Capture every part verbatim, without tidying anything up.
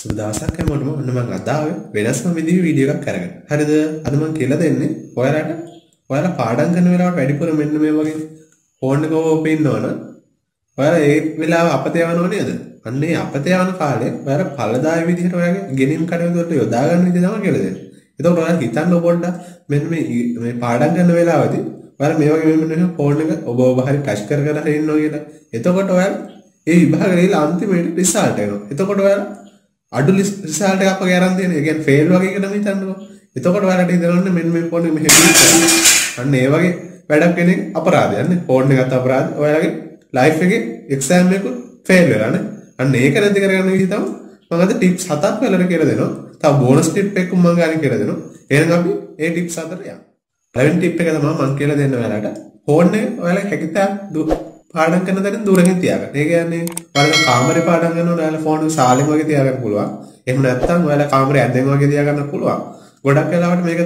සුබ දවසක් හැමෝටම. ඔන්න මම අද ආවේ වෙනස්ම විදිහේ වීඩියෝ එකක් අරගෙන. හරිද? අද මම කියලා දෙන්නේ ඔයාලට ඔයාලා පාඩම් කරන වෙලාවට වැඩිපුර මෙන්න මේ වගේ ෆෝන් එක ඕපන් ඉන්නවනම් ඔයාලා ඒ වෙලාව අපතේ යවනව නේද? අන්න ඒ අපතේ යවන කාලේ ඔයාලා පළදායි විදිහට ඔයාගේ ගෙනීම් කඩේට උඩට යොදා ගන්න විදිහ තමයි කියලා දෙන්නේ. එතකොට ඔයාලා හිතන්න පොඩ්ඩක් මෙන්න මේ මේ පාඩම් කරන වෙලාවදී ඔයාලා මේ වගේ මෙන්න මේ ෆෝන් එක ඔබ ඔබ හරි ටච් කර කර හරි ඉන්නවා කියලා. එතකොට ඔයාලා ඒ විභාග වල අන්තිමේට රිසල්ට් එනවා. එතකොට ඔයාලා අඩු රිසල්ට් එකක් වගේ අරන් දෙන. ඒ කියන්නේ ෆේල් වගේ එකද මේ හිතන්නකො. එතකොට ඔයාලට ඉතලන්නේ මෙන්න මේ ෆෝන් එක මෙහෙම. අන්න ඒ වගේ වැඩක් කෙනෙක් අපරාධයක් නේ. ෆෝන් එකත් අපරාධ. ඔයාලගේ ලයිෆ් එකේ එක්සෑම් එකක ෆේල් වෙලා නේ. අන්න ඒක නැති කරගන්න විදිහ තමයි මම අද ටිප්ස් හතක් ඔයාලට කියලා දෙනවා. තව බෝනස් ටිප් එකක් මම ගන්න කියලා දෙනවා. එහෙනම් අපි මේ ටිප්ස් හතර යමු. පළවෙනි ටිප් එක තමයි මම කියලා දෙන්න ඔයාලට. ෆෝන් එක ඔයාලගේ හැකියතාව පාඩම් කරන දරින් දුරකින් තියාගන්න. ඒ කියන්නේ ඔයාලා කාමරේ පාඩම් කරනකොට ඔයාලා ෆෝන් එක සාලෙම වගේ තියාගන්න පුළුවන්. එහෙම නැත්නම් ඔයාලා කාමරේ ඇඳෙම වගේ තියාගන්න පුළුවන්. ගොඩක් වෙලාවට මේක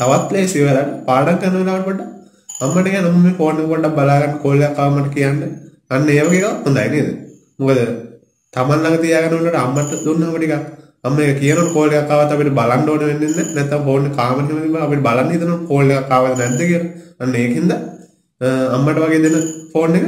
තවත් ලේසි වෙලා පාඩම් කරන වෙලාවට පොඩ්ඩක් අම්මට කියන්න මම මේ ෆෝන් එක පොඩ්ඩක් බලා ගන්න කෝල් එකක් ආවමට කියන්න. අන්න ඒ වගේ එකක් හොඳයි නේද? මොකද Taman ළඟ තියාගෙන උනට අම්මට දුන්නම ටිකක් අම්ම එක කියනවා කෝල් එකක් ආවත් අපිට බලන්න ඕන වෙන්නේ නැහැ. නැත්නම් ෆෝන් එක කාමරේම අපිට බලන්න හිතනවා කෝල් එකක් ආවද නැද්ද කියලා. අන්න ඒකෙන්ද අම්මට වගේ දෙන ෆෝන් එක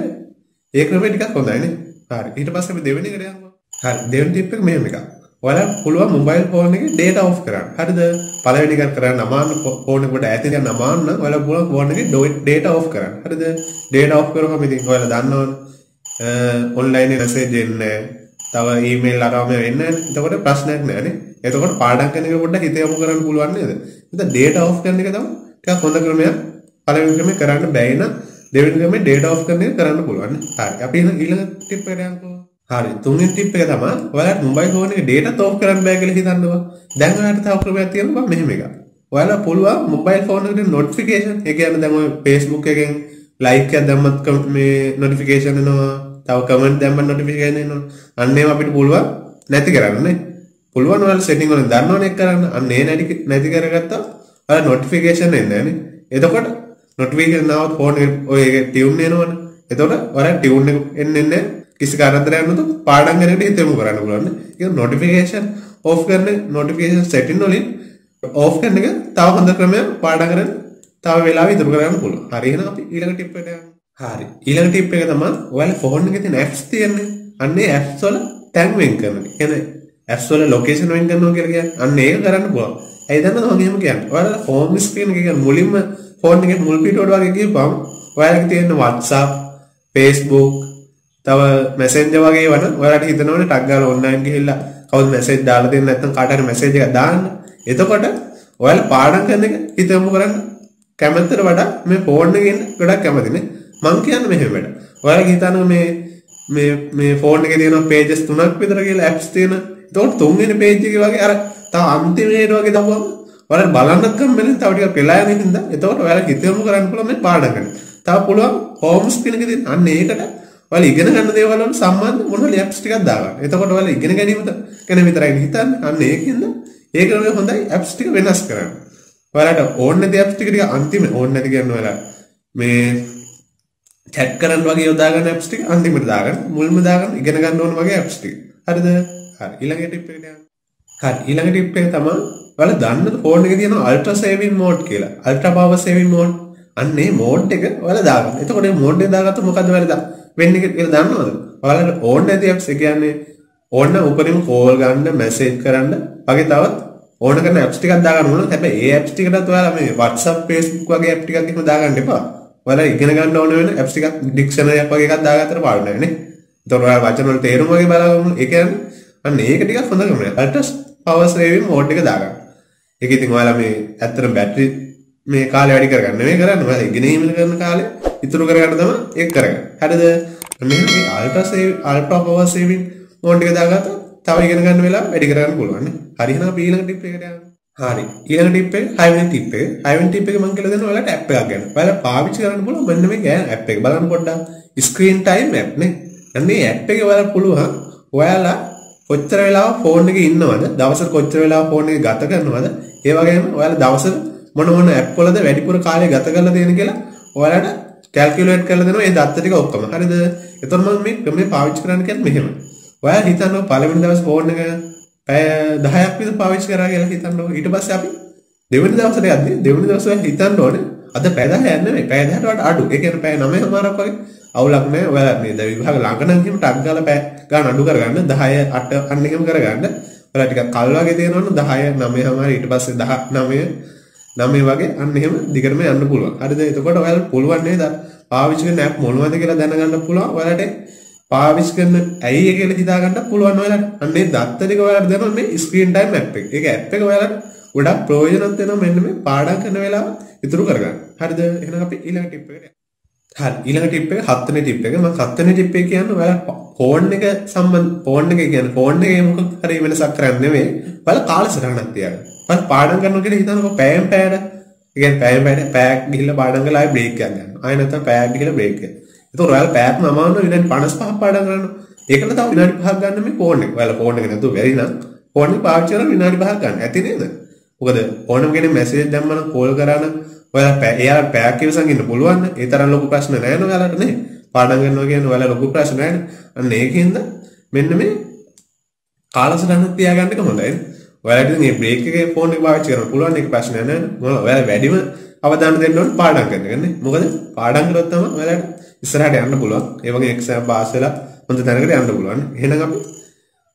ඒ ක්‍රමය ටිකක් හොඳයි නේ. හරි. ඊට පස්සේ අපි දෙවෙනි එකට යනවා. හරි. දෙවෙනි ටිප් එක මෙහෙම එකක්. ඔයාලා පුළුවන් මොබයිල් ෆෝන් එකේ data off කරන්න. හරිද? පළවෙනි එකක් කරන්න අමාරු ෆෝන් එක කොට ඈත යන අමාරු නම් ඔයාලා පුළුවන් ෆෝන් එකේ data off කරන්න. හරිද? data off කරපුවම ඉතින් ඔයාලා දන්නවනේ. online message එන්නේ තව email අරවම වෙන්නේ. එතකොට ප්‍රශ්නයක් නෑ නේ. එතකොට පාඩම් කරන එක පොඩ්ඩක් හිත යොමු කරන්න පුළුවන් නේද? එතන data off කරන එක තමයි ටිකක් හොඳ ක්‍රමයක්. පළවෙනි ක්‍රමේ කරන්න බැයි නම් දෙවෙනි ක්‍රමේ data off කරන එක කරන්න පුළුවන්. හරි. අපි එහෙනම් ඊළඟ ටිප් එකට යමු. හරි. තුන්වෙනි ටිප් එක තමයි ඔයාලා මොබයිල් ෆෝන් එකේ data off කරන්න බෑ කියලා හිතන්නවා. දැන් ඔයාලට තව ක්‍රමයක් තියෙනවා මෙහෙම එකක්. ඔයාලා පුළුවන් මොබයිල් ෆෝන් එකේ notification ඒ කියන්නේ දැන් ඔය Facebook එකෙන් like එකක් දැම්මත් මේ notification එනවා. තව comment දැම්මම notification එනවා. අන්න ඒවා අපිට පුළුවන් නැති කරන්න නේ. පුළුවන් ඔයාලා setting වලින් දන්නවනේ කරන්න. අන්න ඒ නැති නැති කරගත්තා ඔයාලා notification එන්නේ නැහැ නේ. එතකොට notification නාවත් ෆෝන් එක ඔය එක ටියුන් වෙනවනේ. එතකොට ඔයාලා ටියුන් එක එන්නේ නැහැ. කිසි කාරණයක් නැතුව පාඩම් කරන එක හිතෙම කරන්න පුළුවන් නේ. ඒක notification off කරන notification setting වලින් off කරන එක තව හොඳ ක්‍රමයක් පාඩම් කරන තව වෙලාවෙ ඉතුරු කරගන්න පුළුවන්. හරි එහෙනම් අපි ඊළඟ ටිප් එකට යමු. හරි. ඊළඟ ටිප් එක තමයි ඔයාලා ෆෝන් එකේ තියෙන apps තියෙන්නේ. අන්න ඒ apps වල tag වෙන් කරන එක. කියන්නේ apps වල location වෙන් කරනවා කියලා කියන්නේ. අන්න ඒක කරන්න පුළුවන්. ඇයි දන්නවද මම එහෙම කියන්නේ. ඔයාලා home screen එක කියන්නේ මුලින්ම ෆෝන් එකේ මුල් පිටුවට වගේ ගියපම් ඔයාලට තියෙන WhatsApp, Facebook, තව Messenger වගේ වන ඔයාලට හිතනවනේ ටග් ගාලා online ගිහිල්ලා කවුද message දාලා දෙන්නේ නැත්නම් කාට හරි message එකක් දාන්න. එතකොට ඔයාලා පාඩම් කරන එක හිතමු කරන්න කැමැත්තට වඩා මේ ෆෝන් එකේ ඉන්න ගොඩක් කැමතිනේ. මම කියන්නේ මෙහෙම වැඩ. ඔයාලා හිතනවා මේ මේ මේ ෆෝන් එකේ තියෙන pages තුනක් විතර කියලා apps තියෙන. එතකොට තුන්වෙනි page එකේ වගේ අර තව අන්තිමේට වගේ දවවම ඔයාලා බලන්න කම්මෙන් තව ටිකක් වෙලා යන හින්දා එතකොට ඔයාලා කිතෙමු කරන්න පුළුවන් මේ පාඩම් කරන්න. තව පුළුවන් හෝම් ස්ක්‍රීන් එකේ තියෙන අන්න ඒකට ඔයාලා ඉගෙන ගන්න දේවල් වල සම්බන්ධ මොනවා ලැබ්ස් ටිකක් දාගන්න. එතකොට ඔයාලා ඉගෙන ගැනීමට ගැන විතරයි හිතන්නේ. අන්න ඒකෙන්ද ඒක නෙවෙයි හොඳයි ඇප්ස් ටික වෙනස් කරන්න. ඔයාලට ඕන නැති ඇප්ස් ටික ටික අන්තිම ඕන නැති ගන්න ඔයාලා මේ චැට් කරන්න වගේ යොදා ගන්න ඇප්ස් ටික අන්තිමට දාගන්න. මුල්ම දාගන්න ඉගෙන ගන්න ඕන වගේ ඇප්ස් ටික. හරිද? හරි. ඊළඟ ටිප් එකට යන්න. හරි. ඊළඟ ටිප් එක තමයි ඔයාලා දන්නද ෆෝන් එකේ තියෙන අල්ට්‍රා සේවින් මෝඩ් කියලා. Ultra power saving mode. අන්න ඒ මෝඩ් එක ඔයාලා දාගන්න. එතකොට මේ මෝඩ් එක දාගත්තොත් මොකද වෙන්නේ? වෙන්නේ කියලා දන්නවද? ඔයාලට ඕන නැති apps ඒ කියන්නේ ඕන උපරිම කෝල් ගන්න, මැසේජ් කරන්න වගේ තවත් ඕන කරන apps ටිකක් දාගන්න ඕන. හැබැයි ඒ apps ටිකටත් ඔයාලා මේ WhatsApp, Facebook වගේ app ටිකක් එහෙම දාගන්න එපා. ඔයාලා ඉගෙන ගන්න ඕන වෙන apps ටිකක් dictionary වගේ එකක් දාගත්තට පාඩු නැහැ නේ. එතකොට ඔයාලා වචන වල තේරුම වගේ බලගන්න. ඒ කියන්නේ අන්න ඒක ටිකක් හොඳ ක්‍රමයක්. අල්ට්‍රා පවර් සේවින් මෝඩ් එක දාගන්න. ඒක ඉතින් ඔයාලා මේ ඇත්තටම බැටරි මේ කාලේ වැඩි කරගන්න නෙමෙයි කරන්නේ. ඔයාලා ඉගෙන ගන්න කරන කාලේ ඉතුරු කරගන්න තමයි ඒක කරගන්න. හරිද? මෙන්න මේ ultra save ultra power saving mode එක දාගත්තොත් තව ඉගෙන ගන්න වෙලාව වැඩි කරගන්න පුළුවන් නේ. හරි එහෙනම් ඊළඟ ටිප් එකට යමු. හරි. ඊළඟ ටිප් එක හයවෙනි ටිප් එක. හයවෙනි ටිප් එක මම කියලා දෙනවා ඔයාලට ඇප් එකක් ගන්න. ඔයාලා පාවිච්චි කරන්න පුළුවන් මෙන්න මේ ඇප් එක. බලන්න පොඩ්ඩක් ස්ක්‍රීන් ටයිම් ඇප් නේ. දැන් මේ ඇප් එකේ ඔයාලා පුළුවන් ඔයාලා කොච්චර වෙලාව ෆෝන් එකේ ඉන්නවද? දවසට කොච්චර වෙලාව ෆෝන් එකේ ගත කරනවද? ඒ වගේම ඔයාලා දවසට මොන මොන ඇප් වලද වැඩිපුර කාලය ගත කරලා තියෙන කියලා ඔයාලට කැල්කියුලේට් කරලා දෙනවා මේ දත්ත ටික ඔක්කොම. හරිද? එතකොට මම මේ ක්‍රමය පාවිච්චි කරන්න කියන්නේ මෙහෙම. ඔයාලා හිතනවා පළවෙනි දවස් ෆෝන් එක දහයක් විතර පාවිච්චි කරා කියලා හිතන්න ඕනේ. ඊට පස්සේ අපි දෙවෙනි දවසට යද්දී දෙවෙනි දවසේ හිතන්න ඕනේ අද පැය දහයක් නෙමෙයි පැය දහයටවත් අඩු. ඒ කියන්නේ පැය නවයක මාරක් වගේ අවුලක් නෑ. ඔයාලා මේ දැන් විභාග ළඟ නම් කියමු ටක් ගාලා පැය ගන්න අඩු කරගන්න දහය අට අන්න එහෙම කරගන්න. ඔයාලා ටිකක් කල් වගේ තේරෙනවනේ දහය නවය මාර ඊට පස්සේ දහ නවය නවය වගේ අන්න එහෙම දිගටම යන්න පුළුවන්. හරිද? එතකොට ඔයාලා පුළුවන් නේද පාවිච්චි කරන app මොනවද කියලා දැනගන්න පුළුවන්. ඔයාලට පාවිච්චි කරන ඇයි ඒ කියලා හිතා ගන්න පුළුවන් ඔයාලට. අන්න මේ දත්ත ටික ඔයාලට දෙනවා මේ ස්ක්‍රීන් ටයිම් ඇප් එක. ඒක ඇප් එක ඔයාලට ගොඩක් ප්‍රයෝජනවත් වෙනවා මෙන්න මේ පාඩම් කරන වෙලාව ඉතුරු කරගන්න. හරිද? එහෙනම් අපි ඊළඟ ටිප් එකට යමු. හරි. ඊළඟ ටිප් එක හත් වෙනි ටිප් එක. මම හත් වෙනි ටිප් එක කියන්නේ ඔයාලා ෆෝන් එක සම්බන්ධ ෆෝන් එක කියන්නේ ෆෝන් එකේ මොකක් හරි වෙනසක් කරන්නේ නෙමෙයි. ඔයාලා කාලසටහනක් තියාගන්න. ඔයාලා පාඩම් කරනවා කියලා හිතනකො පෑයම් පෑයට. ඒ කියන්නේ පෑයම් පෑයට පැයක් ගිහිල්ලා පාඩම් කරලා ආයෙ බ්‍රේක් එකක් ගන්න. ආයෙ නැත්තම් පැයක් ගිහිල්ලා බ්‍රේක් එක. तो रोयल पैक में अमाउंट में इन्हें पांच पाँच पार्टन करने एक ना तो इन्हें भाग करने में पौने वाला पौने करने तो वैरी ना पौने पाँच चरण इन्हें भाग करने ऐसे नहीं ना वो कहते पौने में किन्हें मैसेज दम मानो कॉल कराना वाला पैक यार पैक के विषय किन्हें बोलवा ना इतना लोगों का प्रश्न है ना वाला नहीं पार्टन करने के वाला लोगों का प्रश्न है अन्य एक ही ना मैंने में कालस रहने तैयार करने का मतलब है वाला तो ये ब्रेक के फोन के बारे में बोलवा नहीं प्रश्न है ना वाला वैरी में අවදාන දෙන්න ඕනේ පාඩම් කරන්න ගන්නේ. මොකද පාඩම් කරොත් තමයි ඔයාලට ඉස්සරහට යන්න පුළුවන්. ඒ වගේ එක්සෑම් පාස් වෙලා හොඳ තැනකට යන්න පුළුවන්. එහෙනම් අපි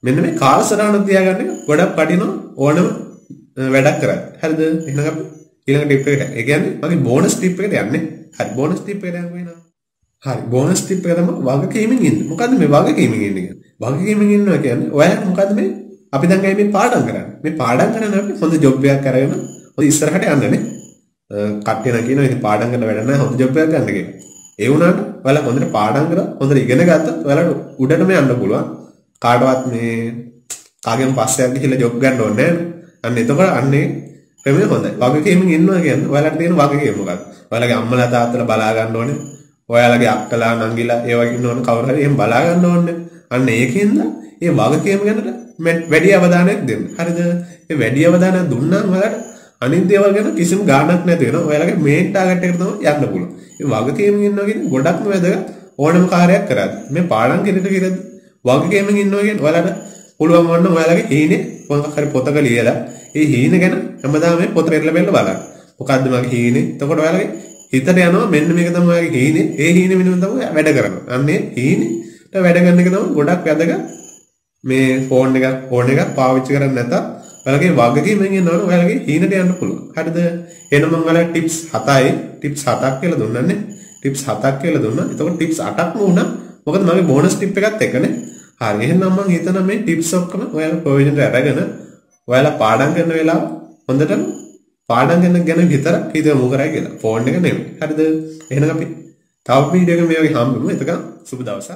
මෙන්න මේ කාලසටහන තියාගන්න ගොඩක් වටිනවා ඕනම වැඩක් කරන්න. හරිද? එහෙනම් අපි ඊළඟ ටිප් එකට. ඒ කියන්නේ මගේ බෝනස් ටිප් එකට යන්නේ. හරි බෝනස් ටිප් එකට යමු එහෙනම්. හරි බෝනස් ටිප් එක තමයි වගකීමෙන් ඉන්න. මොකද්ද මේ වගකීමෙන් ඉන්න කියන්නේ? වගකීමෙන් ඉන්නවා කියන්නේ ඔයාලා මොකද්ද මේ අපි දැන් ගයි මේ පාඩම් කරන්නේ. මේ පාඩම් කරන්නේ අපි හොඳ ජොබ් එකක් කරගෙන ඔය ඉස්සරහට යන්නනේ. කට්ටියන කියන ඉතින් පාඩම් කරන වැඩ නැහැ හොඳ ජොබ් එකක් ගන්න කියලා. ඒ වුණාට ඔයාලා හොඳට පාඩම් කරලා හොඳට ඉගෙන ගත්තත් ඔයාලට උඩටම යන්න පුළුවන්. කාටවත් මේ කාගෙන් පස්සෙන් ගිහිල්ලා ජොබ් ගන්න ඕනේ නැහැ. අන්න එතකොට අන්නේ ප්‍රමේ හොඳයි. වගකීමෙන් ඉන්නවා කියන්නේ ඔයාලට තියෙන වගකීම මොකක්ද? ඔයාලගේ අම්මලා තාත්තලා බලා ගන්න ඕනේ. ඔයාලගේ අක්කලා නංගිලා ඒ වගේ ඉන්නවනේ කවුරු හරි එහෙම බලා ගන්න ඕනේ. අන්න ඒකෙන්ද මේ වගකීම ගැන වැඩි අවධානයක් දෙන්න. හරිද? මේ වැඩි අවධානය දුන්නා නම් ඔයාලට අනිත් දේවල් ගැන කිසිම ගාණක් නැති වෙනවා. ඔයාලගේ මේන් ටාගට් එකට තමයි යන්න පුළුවන්. ඒ වගකීමෙන් ඉන්නවා කියන්නේ ගොඩක්ම වැදගත් ඕනම කාර්යයක් කරද්දී. මේ පාඩම් කෙරෙට කෙරෙද්දී වගකීමෙන් ඉන්නවා කියන්නේ ඔයාලට පුළුවන් වන්න ඔයාලගේ හීනේ මොකක් හරි පොතක ලියලා ඒ හීන ගැන හැමදාම මේ පොතේ ඉරලා බලන්න බලන්න. මොකද්ද මගේ හීනේ? එතකොට ඔයාලගේ හිතට යනවා මෙන්න මේක තමයි ඔයාලගේ හීනේ. ඒ හීනේ වෙනුවෙන් තමයි වැඩ කරනවා. අන්නේ හීනේට වැඩ කරන එක තමයි ගොඩක් වැදගත්. මේ ෆෝන් එක ෆෝන් එක පාවිච්චි කරන්නේ නැතත් ඔයාලගේ වගකීමෙන් ඉන්නවනේ ඔයාලගේ හීනට යන්න පුළුවන්. හරිද? එහෙනම් මම ඔයාලට ටිප්ස් හතයි ටිප්ස් හතක් කියලා දුන්නානේ. ටිප්ස් හතක් කියලා දුන්නා. එතකොට ටිප්ස් අටක්ම වුණා. මොකද මගේ බෝනස් ටිප් එකත් එකනේ. හරි. එහෙනම් මම හිතනවා මේ ටිප්ස් ඔක්කොම ඔයාලා ප්‍රොවිෂන් එකට අරගෙන ඔයාලා පාඩම් කරන වෙලාව හොඳටම පාඩම් කරන ගැන විතරක් හිතමු මොකරයි කියලා. ෆෝන් එක නෙමෙයි. හරිද? එහෙනම් අපි තව වීඩියෝ එකක මේ වගේ හම්බෙමු. එතකන් සුබ දවසක්.